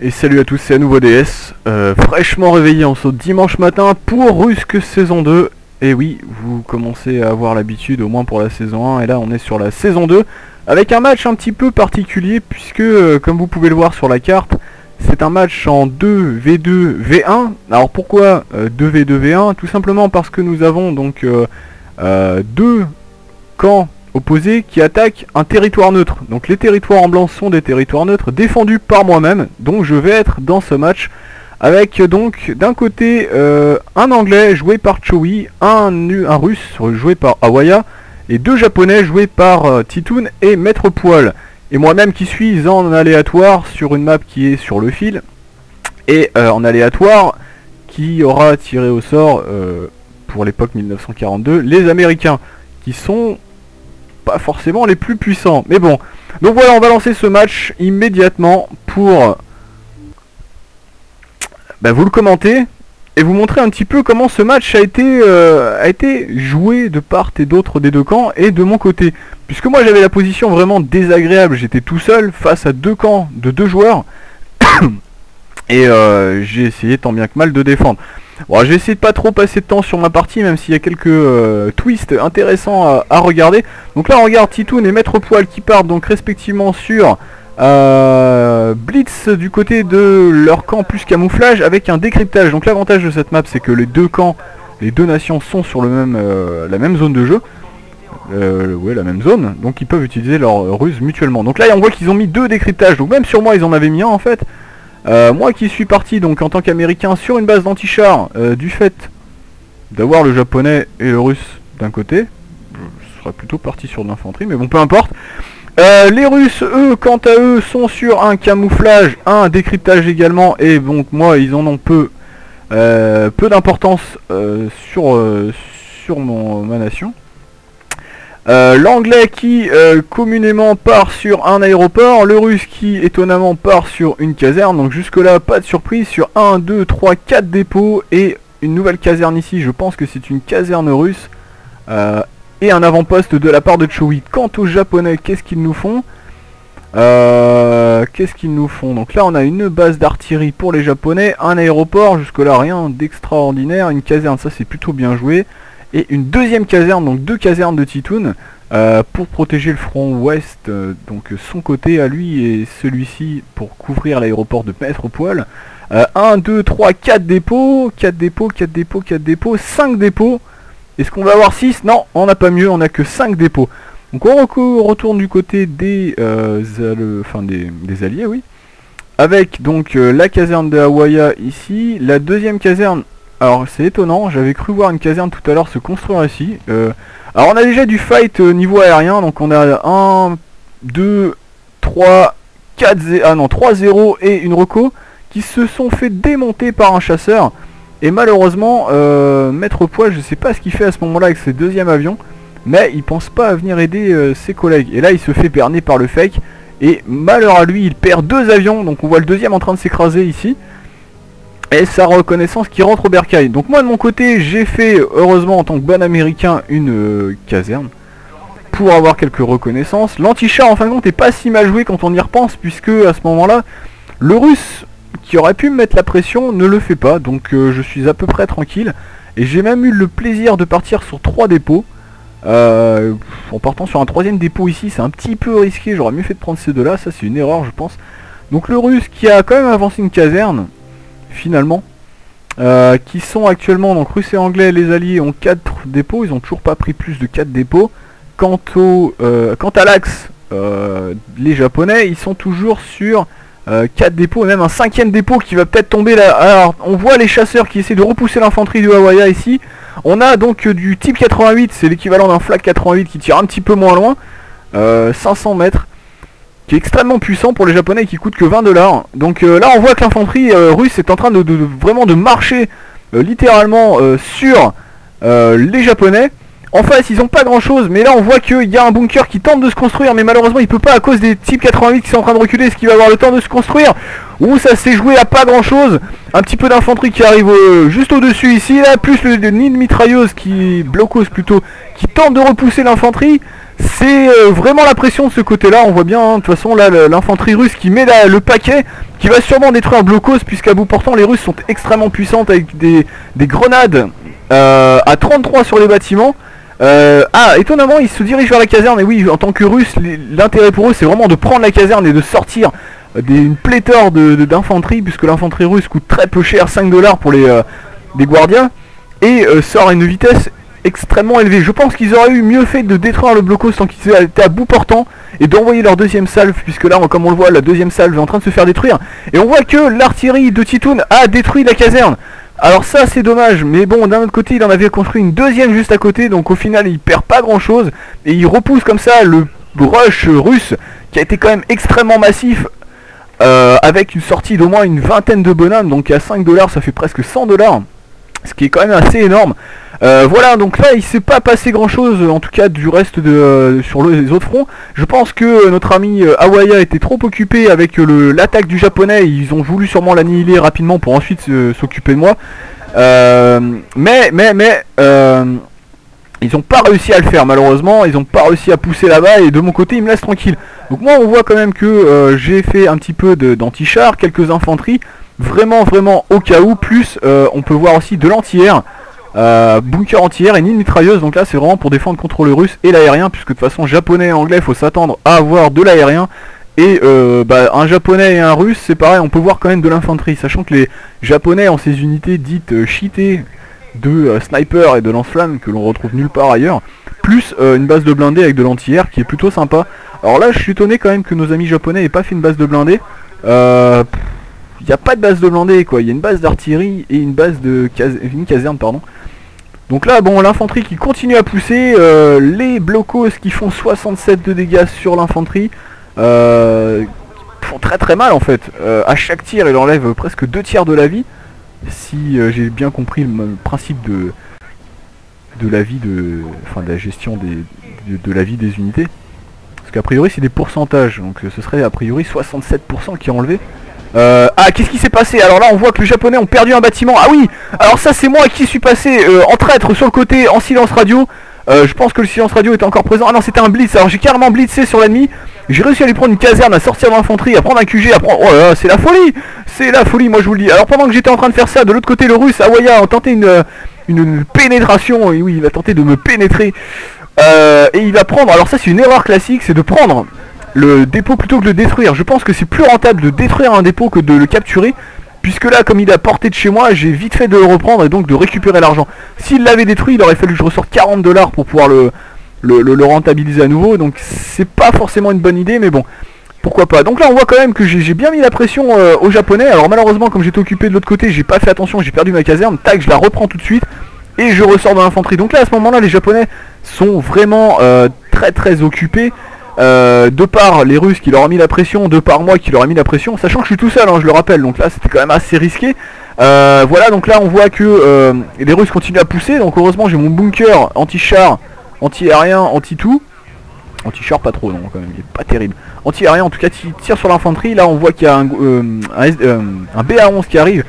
Et salut à tous, c'est à nouveau DS, fraîchement réveillé en ce dimanche matin pour Rusk saison 2. Et oui, vous commencez à avoir l'habitude, au moins pour la saison 1, et là on est sur la saison 2, avec un match un petit peu particulier, puisque, comme vous pouvez le voir sur la carte, c'est un match en 2v2v1. Alors pourquoi 2v2v1 ? Tout simplement parce que nous avons donc deux camps opposés qui attaquent un territoire neutre. Donc les territoires en blanc sont des territoires neutres défendus par moi-même, donc je vais être dans ce match avec donc d'un côté un anglais joué par Choui, un russe joué par Awaya et deux japonais joués par Titoon et Maître Poil, et moi-même qui suis en aléatoire sur une map qui est sur le fil, et en aléatoire qui aura tiré au sort pour l'époque 1942 les Américains, qui sont pas forcément les plus puissants, mais bon. Donc voilà, on va lancer ce match immédiatement pour vous le commenter et vous montrer un petit peu comment ce match a été joué de part et d'autre des deux camps et de mon côté, puisque moi j'avais la position vraiment désagréable, j'étais tout seul face à deux camps de deux joueurs et j'ai essayé tant bien que mal de défendre. Bon, je vais essayer de pas trop passer de temps sur ma partie, même s'il y a quelques twists intéressants à regarder. Donc là on regarde Titoon et Maître Poil qui partent donc respectivement sur Blitz du côté de leur camp plus camouflage avec un décryptage. Donc l'avantage de cette map, c'est que les deux camps, les deux nations sont sur le même, la même zone de jeu. Ouais, la même zone, donc ils peuvent utiliser leur ruse mutuellement. Donc là on voit qu'ils ont mis deux décryptages, donc même sur moi ils en avaient mis un en fait. Moi qui suis parti donc en tant qu'américain sur une base d'antichar du fait d'avoir le japonais et le russe d'un côté, je serais plutôt parti sur de l'infanterie, mais bon peu importe. Les russes eux quant à eux sont sur un camouflage, un décryptage également, et donc moi ils en ont peu d'importance sur ma nation. L'anglais qui communément part sur un aéroport, le russe qui étonnamment part sur une caserne, donc jusque là pas de surprise, sur 1, 2, 3, 4 dépôts et une nouvelle caserne ici, je pense que c'est une caserne russe, et un avant-poste de la part de Choui. Quant aux japonais, qu'est-ce qu'ils nous font? Donc là on a une base d'artillerie pour les japonais, un aéroport, jusque là rien d'extraordinaire, une caserne, ça c'est plutôt bien joué. Et une deuxième caserne, donc deux casernes de Titoon, pour protéger le front ouest, donc son côté à lui et celui-ci pour couvrir l'aéroport de Maître Poil. 1, 2, 3, 4 dépôts, 4 dépôts, 4 dépôts, 4 dépôts, 5 dépôts. Est-ce qu'on va avoir 6? Non, on n'a pas mieux, on n'a que 5 dépôts. Donc on retourne du côté des alliés, oui. Avec donc la caserne de Awaya ici, la deuxième caserne. Alors c'est étonnant, j'avais cru voir une caserne tout à l'heure se construire ici. Alors on a déjà du fight niveau aérien, donc on a 1, 2, 3, 4, 3, 0 et une reco qui se sont fait démonter par un chasseur. Et malheureusement, Maître Poil, je sais pas ce qu'il fait à ce moment-là avec ses deuxièmes avions, mais il pense pas à venir aider ses collègues. Et là il se fait berner par le fake, et malheur à lui, il perd deux avions, donc on voit le deuxième en train de s'écraser ici. Et sa reconnaissance qui rentre au bercail. Donc moi de mon côté j'ai fait, heureusement en tant que bon américain, une caserne pour avoir quelques reconnaissances. L'antichar en fin de compte est pas si mal joué quand on y repense, puisque à ce moment là le russe qui aurait pu me mettre la pression ne le fait pas. Donc je suis à peu près tranquille. Et j'ai même eu le plaisir de partir sur 3 dépôts. En partant sur un troisième dépôt ici c'est un petit peu risqué, j'aurais mieux fait de prendre ces deux là, ça c'est une erreur je pense. Donc le russe qui a quand même avancé une caserne finalement, qui sont actuellement, donc russe et anglais, les alliés ont 4 dépôts, ils n'ont toujours pas pris plus de 4 dépôts. Quant à l'axe, les japonais, ils sont toujours sur 4 dépôts, et même un 5e dépôt qui va peut-être tomber là. Alors, on voit les chasseurs qui essaient de repousser l'infanterie de Awaya ici. On a donc du Type 88, c'est l'équivalent d'un Flak 88 qui tire un petit peu moins loin, 500 mètres. Qui est extrêmement puissant pour les japonais et qui coûte que 20 $. Donc là on voit que l'infanterie russe est en train de marcher littéralement sur les japonais. En face ils ont pas grand chose, mais là on voit qu'il y a un bunker qui tente de se construire, mais malheureusement il peut pas à cause des types 88 qui sont en train de reculer. Est-ce qu'il va avoir le temps de se construire? Ouh, ça s'est joué à pas grand chose. Un petit peu d'infanterie qui arrive juste au dessus ici là, plus le nid de mitrailleuse qui tente de repousser l'infanterie. C'est vraiment la pression de ce côté-là, on voit bien, hein, de toute façon, là, l'infanterie russe qui met le paquet, qui va sûrement détruire un blocos, puisqu'à bout portant, les Russes sont extrêmement puissantes avec des grenades à 33 sur les bâtiments. Étonnamment, ils se dirigent vers la caserne, et oui, en tant que Russes, l'intérêt pour eux, c'est vraiment de prendre la caserne et de sortir une pléthore d'infanterie, puisque l'infanterie russe coûte très peu cher, 5 $ pour les guardiens, et sort à une vitesse extrêmement élevée. Je pense qu'ils auraient eu mieux fait de détruire le blocos tant qu'ils étaient à bout portant et d'envoyer leur deuxième salve, puisque là, comme on le voit, la deuxième salve est en train de se faire détruire. Et on voit que l'artillerie de Titoon a détruit la caserne. Alors ça, c'est dommage, mais bon, d'un autre côté, il en avait construit une deuxième juste à côté, donc au final, il perd pas grand chose, et il repousse comme ça le rush russe, qui a été quand même extrêmement massif, avec une sortie d'au moins une vingtaine de bonhommes, donc à 5 $, ça fait presque 100 $, ce qui est quand même assez énorme. Voilà, donc là il s'est pas passé grand chose, en tout cas du reste sur les autres fronts. Je pense que notre ami Awaya était trop occupé avec l'attaque du japonais, ils ont voulu sûrement l'annihiler rapidement pour ensuite s'occuper de moi. Ils n'ont pas réussi à le faire malheureusement, ils n'ont pas réussi à pousser là-bas et de mon côté ils me laissent tranquille. Donc moi on voit quand même que j'ai fait un petit peu d'anti-char, quelques infanteries, vraiment au cas où, plus on peut voir aussi de l'anti-air. Bunker anti-air et mine mitrailleuse, donc là c'est vraiment pour défendre contre le russe et l'aérien, puisque de toute façon japonais et anglais faut s'attendre à avoir de l'aérien, et un japonais et un russe c'est pareil, on peut voir quand même de l'infanterie, sachant que les japonais ont ces unités dites cheatées de sniper et de lance-flammes que l'on retrouve nulle part ailleurs, plus une base de blindés avec de l'anti-air qui est plutôt sympa. Alors là je suis étonné quand même que nos amis japonais aient pas fait une base de blindés, il n'y a pas de base de blindés quoi, il y a une base d'artillerie et une base de caserne pardon. Donc là, bon, l'infanterie qui continue à pousser, les blocos qui font 67 de dégâts sur l'infanterie, font très mal en fait. À chaque tir, elle enlève presque 2 tiers de la vie, si j'ai bien compris le principe de la vie de la gestion de la vie des unités. Parce qu'a priori, c'est des pourcentages, donc ce serait a priori 67% qui est enlevé. Qu'est-ce qui s'est passé? Alors là on voit que les japonais ont perdu un bâtiment. Ah oui, alors ça c'est moi qui suis passé en traître sur le côté en silence radio. Je pense que le silence radio était encore présent. Ah non, c'était un blitz, alors j'ai carrément blitzé sur l'ennemi. J'ai réussi à lui prendre une caserne, à sortir de l'infanterie, à prendre un QG, à prendre... Oh là là, c'est la folie! C'est la folie, moi je vous le dis. Alors pendant que j'étais en train de faire ça, de l'autre côté le russe, Awaya a tenté une pénétration. Et oui, il a tenté de me pénétrer. Et il va prendre... Alors ça c'est une erreur classique, c'est de prendre le dépôt plutôt que de le détruire. Je pense que c'est plus rentable de détruire un dépôt que de le capturer, puisque là comme il est à portée de chez moi, j'ai vite fait de le reprendre et donc de récupérer l'argent. S'il l'avait détruit, il aurait fallu que je ressorte 40 $ pour pouvoir le rentabiliser à nouveau. Donc c'est pas forcément une bonne idée, mais bon, pourquoi pas. Donc là on voit quand même que j'ai bien mis la pression aux japonais. Alors malheureusement comme j'étais occupé de l'autre côté, j'ai pas fait attention, j'ai perdu ma caserne. Tac, je la reprends tout de suite et je ressors dans l'infanterie. Donc là à ce moment là les japonais sont vraiment très occupés. De par les Russes qui leur ont mis la pression, de par moi qui leur ai mis la pression, sachant que je suis tout seul, hein, je le rappelle, donc là c'était quand même assez risqué. Voilà, donc là on voit que les Russes continuent à pousser, donc heureusement j'ai mon bunker anti-char, anti-aérien, anti-tout. Anti-char pas trop, non, quand même, il est pas terrible. Anti-aérien en tout cas tire sur l'infanterie, là on voit qu'il y a un BA-11 qui arrive.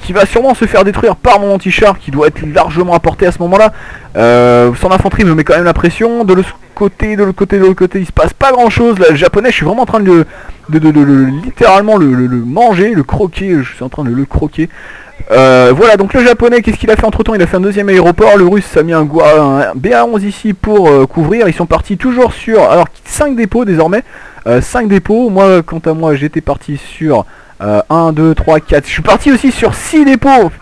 Qui va sûrement se faire détruire par mon anti-char qui doit être largement apporté à ce moment là. Son infanterie me met quand même la pression. De l'autre côté, il se passe pas grand chose. Là, le japonais, je suis vraiment en train de littéralement le manger, le croquer. Je suis en train de le croquer. Voilà, donc le japonais, qu'est-ce qu'il a fait entre temps? Il a fait un deuxième aéroport. Le russe a mis un BA-11 ici pour couvrir. Ils sont partis toujours sur... Alors 5 dépôts désormais. 5 dépôts. Moi, quant à moi, j'étais parti sur... 1, 2, 3, 4, je suis parti aussi sur 6 dépôts.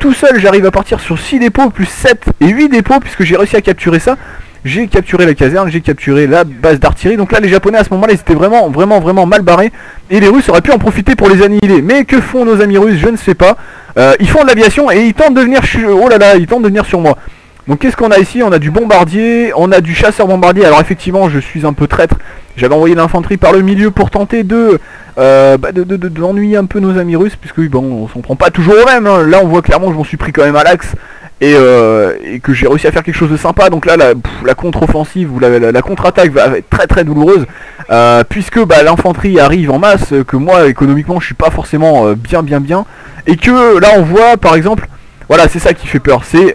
Tout seul j'arrive à partir sur 6 dépôts, plus 7 et 8 dépôts, puisque j'ai réussi à capturer ça. J'ai capturé la caserne, j'ai capturé la base d'artillerie. Donc là les japonais à ce moment là ils étaient vraiment mal barrés, et les russes auraient pu en profiter pour les annihiler. Mais que font nos amis russes? Je ne sais pas. Ils font de l'aviation et ils tentent de venir sur moi. Donc qu'est-ce qu'on a ici? On a du bombardier, on a du chasseur bombardier. Alors effectivement je suis un peu traître, j'avais envoyé l'infanterie par le milieu pour tenter d'ennuyer un peu nos amis russes, puisque bon, on s'en prend pas toujours au même, hein. Là on voit clairement que je m'en suis pris quand même à l'axe, et que j'ai réussi à faire quelque chose de sympa. Donc là la contre-offensive ou la contre-attaque va être très douloureuse, puisque l'infanterie arrive en masse, que moi économiquement je suis pas forcément bien et que là on voit par exemple, voilà c'est ça qui fait peur, c'est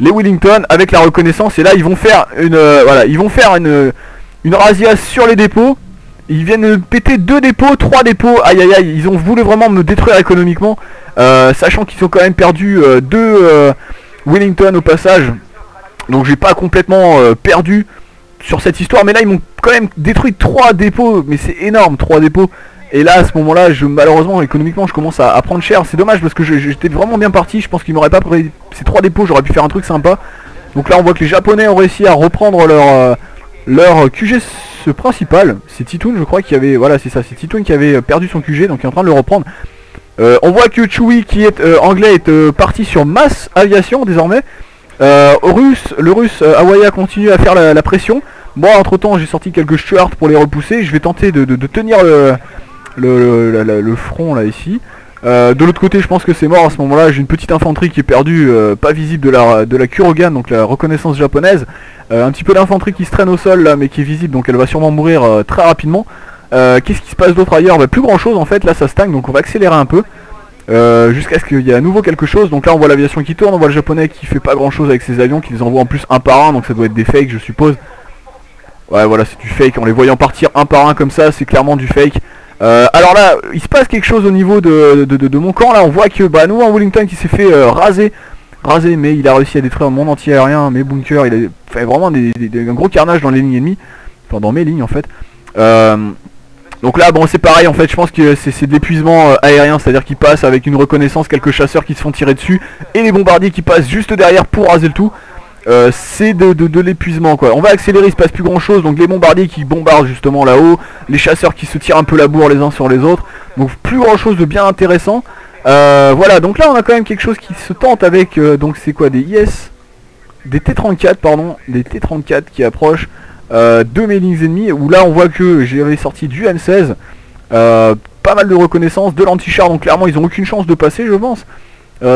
les Wellington avec la reconnaissance. Et là ils vont faire une voilà, ils vont faire une razzia sur les dépôts. Ils viennent péter 2 dépôts, 3 dépôts. Aïe aïe aïe, ils ont voulu vraiment me détruire économiquement, sachant qu'ils ont quand même perdu 2 Wellington au passage. Donc j'ai pas complètement perdu sur cette histoire, mais là ils m'ont quand même détruit 3 dépôts, mais c'est énorme, 3 dépôts. Et là à ce moment là, malheureusement économiquement je commence à prendre cher. C'est dommage parce que j'étais vraiment bien parti, je pense qu'ils m'auraient pas pris ces 3 dépôts, j'aurais pu faire un truc sympa. Donc là on voit que les Japonais ont réussi à reprendre leur QG principal. C'est Titoon je crois qui avait, voilà c'est ça, c'est Titoon qui avait perdu son QG, donc il est en train de le reprendre. On voit que Choui qui est anglais est parti sur Mass Aviation désormais. Le russe Awaya continue à faire la pression. Moi entre temps j'ai sorti quelques Stuart pour les repousser. Je vais tenter de tenir le front là ici. De l'autre côté je pense que c'est mort à ce moment là. J'ai une petite infanterie qui est perdue, pas visible de la Kurogan, donc la reconnaissance japonaise. Un petit peu d'infanterie qui se traîne au sol là, mais qui est visible, donc elle va sûrement mourir très rapidement. Qu'est-ce qui se passe d'autre ailleurs? Bah, plus grand chose en fait, là ça stagne, donc on va accélérer un peu. Jusqu'à ce qu'il y ait à nouveau quelque chose. Donc là on voit l'aviation qui tourne, on voit le japonais qui fait pas grand chose avec ses avions, qui les envoie en plus un par un, donc ça doit être des fakes je suppose. Ouais voilà c'est du fake, en les voyant partir un par un comme ça c'est clairement du fake. Alors là il se passe quelque chose au niveau de mon camp. Là on voit que bah nous en Wellington qui s'est fait raser, mais il a réussi à détruire mon anti-aérien, mes bunkers, il a fait vraiment un gros carnage dans les lignes ennemies, enfin dans mes lignes en fait. Donc là bon c'est pareil en fait, je pense que c'est de l'épuisement aérien, c'est à dire qu'ils passent avec une reconnaissance, quelques chasseurs qui se font tirer dessus et les bombardiers qui passent juste derrière pour raser le tout. C'est de l'épuisement quoi. On va accélérer, il se passe plus grand chose, donc les bombardiers qui bombardent justement là-haut, les chasseurs qui se tirent un peu la bourre les uns sur les autres, donc plus grand chose de bien intéressant. Voilà donc là on a quand même quelque chose qui se tente avec donc c'est quoi, des IS, des T-34 pardon, des T-34 qui approchent. Deux mes lignes ennemies, où là on voit que j'avais sorti du M16, pas mal de reconnaissance, de l'anti-char, donc clairement ils ont aucune chance de passer je pense.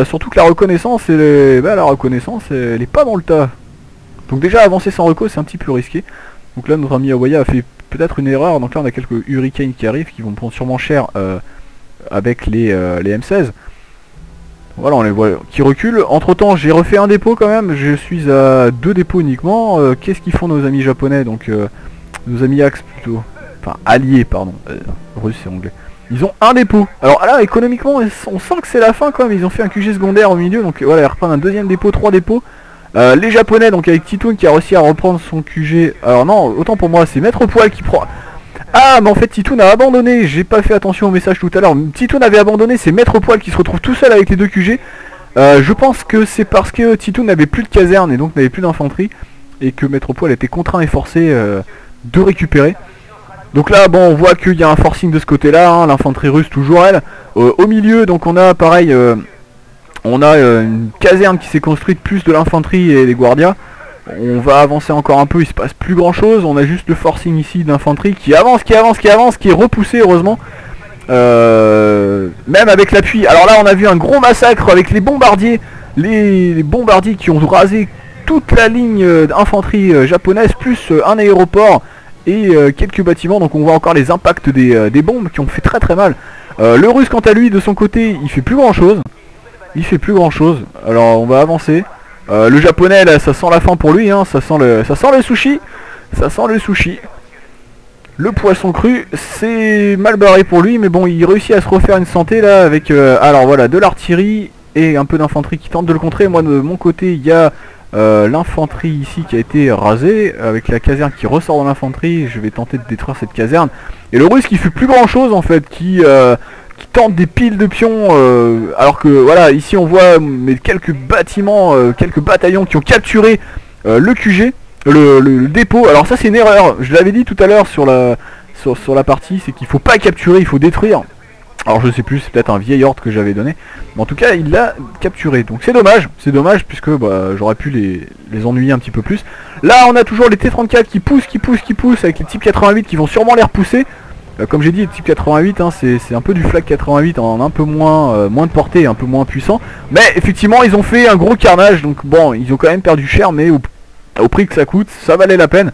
Surtout que la reconnaissance, elle est pas dans le tas. Donc déjà avancer sans reco c'est un petit peu risqué. Donc là notre ami Awaya a fait peut-être une erreur, donc là on a quelques Hurricane qui arrivent, qui vont prendre sûrement cher avec les M16. Voilà on les voit qui reculent. Entre temps j'ai refait un dépôt quand même, je suis à 2 dépôts uniquement. Qu'est-ce qu'ils font nos amis japonais, donc nos amis Axe plutôt, enfin alliés pardon, russe et anglais. Ils ont un dépôt, alors là économiquement on sent que c'est la fin quand même, ils ont fait un QG secondaire au milieu, donc voilà ils reprennent un 2e dépôt, 3 dépôts. Les japonais donc avec Titoon qui a réussi à reprendre son QG, alors non autant pour moi c'est Maître Poil qui prend... Ah mais en fait Titoon a abandonné, j'ai pas fait attention au message tout à l'heure, Titoon avait abandonné, c'est Maître Poil qui se retrouve tout seul avec les 2 QG. Je pense que c'est parce que Titoon n'avait plus de caserne et donc n'avait plus d'infanterie, et que Maître Poil était contraint et forcé de récupérer. Donc là bon on voit qu'il y a un forcing de ce côté là, hein, l'infanterie russe toujours elle. Au milieu donc on a pareil, on a une caserne qui s'est construite, plus de l'infanterie et les guardias. On va avancer encore un peu, il se passe plus grand chose, on a juste le forcing ici d'infanterie qui avance, qui est repoussé heureusement, même avec l'appui. Alors là on a vu un gros massacre avec les bombardiers, qui ont rasé toute la ligne d'infanterie japonaise, plus un aéroport et quelques bâtiments, donc on voit encore les impacts des bombes qui ont fait très très mal. Le russe quant à lui de son côté il fait plus grand chose, alors on va avancer. Le japonais là ça sent la fin pour lui hein, ça sent le sushi, le poisson cru, c'est mal barré pour lui, mais bon il réussit à se refaire une santé là avec alors voilà de l'artillerie et un peu d'infanterie qui tente de le contrer. Moi de mon côté il y a l'infanterie ici qui a été rasée, avec la caserne qui ressort dans l'infanterie, je vais tenter de détruire cette caserne, et le russe qui fait plus grand chose en fait, qui tente des piles de pions, alors que voilà ici on voit quelques bâtiments, quelques bataillons qui ont capturé le QG, le dépôt. Alors ça c'est une erreur, je l'avais dit tout à l'heure sur la partie, c'est qu'il faut pas capturer, il faut détruire. Alors je sais plus, c'est peut-être un vieil ordre que j'avais donné, mais en tout cas il l'a capturé, donc c'est dommage puisque bah, j'aurais pu les ennuyer un petit peu plus. Là on a toujours les T-34 qui poussent, avec les types 88 qui vont sûrement les repousser. Comme j'ai dit, le type 88, hein, c'est un peu du Flak 88 en un peu moins de portée, un peu moins puissant. Mais effectivement, ils ont fait un gros carnage, donc bon, ils ont quand même perdu cher, mais au prix que ça coûte, ça valait la peine.